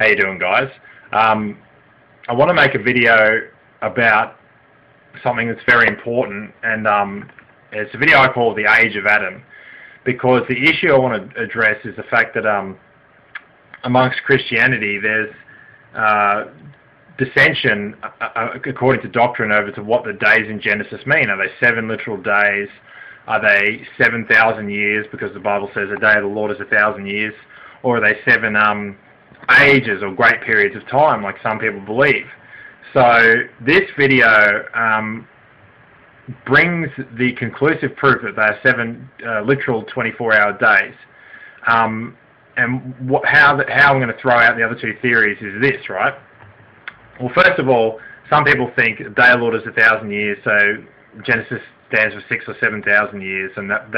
How you doing, guys? I want to make a video about something that's very important, and it's a video I call The Age of Adam, because the issue I want to address is the fact that amongst Christianity there's dissension according to doctrine over to what the days in Genesis mean. Are they 7 literal days? Are they 7,000 years, because the Bible says the day of the Lord is 1,000 years? Or are they 7 ages or great periods of time, like some people believe? So this video brings the conclusive proof that they are 7 literal 24-hour days. And how I'm going to throw out the other two theories is this, right? Well, first of all, some people think the day of the Lord is 1,000 years, so Genesis stands for 6 or 7,000 years, and that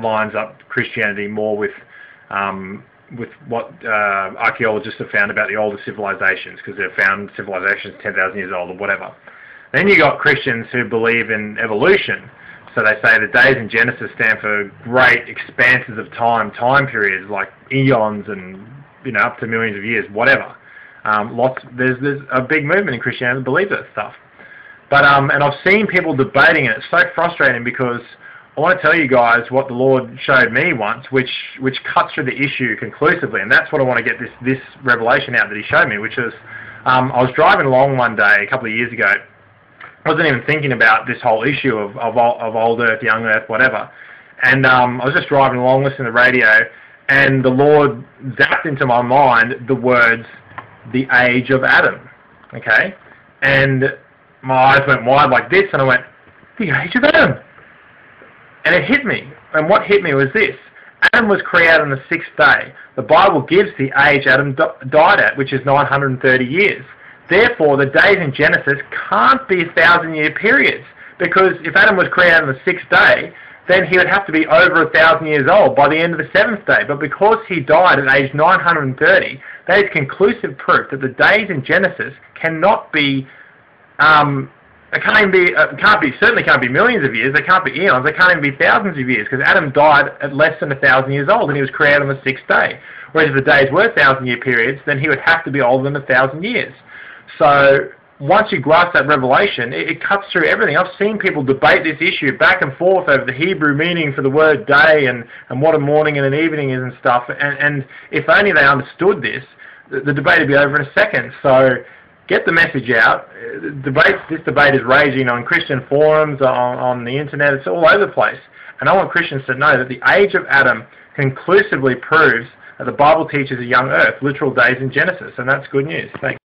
lines up Christianity more with what archaeologists have found about the older civilizations, because they've found civilizations 10,000 years old or whatever. Then you got Christians who believe in evolution, so they say the days in Genesis stand for great expanses of time periods like eons and, you know, up to millions of years, whatever. There's a big movement in Christianity to believe that stuff. But and I've seen people debating it. It's so frustrating, because I want to tell you guys what the Lord showed me once, which cuts through the issue conclusively, and that's what I want to get this revelation out that He showed me, which is I was driving along one day a couple of years ago. I wasn't even thinking about this whole issue of old earth, young earth, whatever. And I was just driving along, listening to the radio, and the Lord zapped into my mind the words, "The Age of Adam." Okay, and my eyes went wide like this, and I went, "The Age of Adam." And it hit me. And what hit me was this. Adam was created on the 6th day. The Bible gives the age Adam died at, which is 930 years. Therefore, the days in Genesis can't be 1,000-year periods, because if Adam was created on the 6th day, then he would have to be over 1,000 years old by the end of the 7th day. But because he died at age 930, that is conclusive proof that the days in Genesis cannot be... certainly can't be millions of years, they can't be eons, they can't even be thousands of years, because Adam died at less than 1,000 years old, and he was created on the 6th day. Whereas if the days were 1,000-year periods, then he would have to be older than 1,000 years. So once you grasp that revelation, it cuts through everything. I've seen people debate this issue back and forth over the Hebrew meaning for the word day, and what a morning and an evening is and stuff, and if only they understood this, the debate would be over in a second. So get the message out. This debate is raging on Christian forums, on the internet, it's all over the place. And I want Christians to know that the age of Adam conclusively proves that the Bible teaches a young earth, literal days in Genesis, and that's good news. Thanks.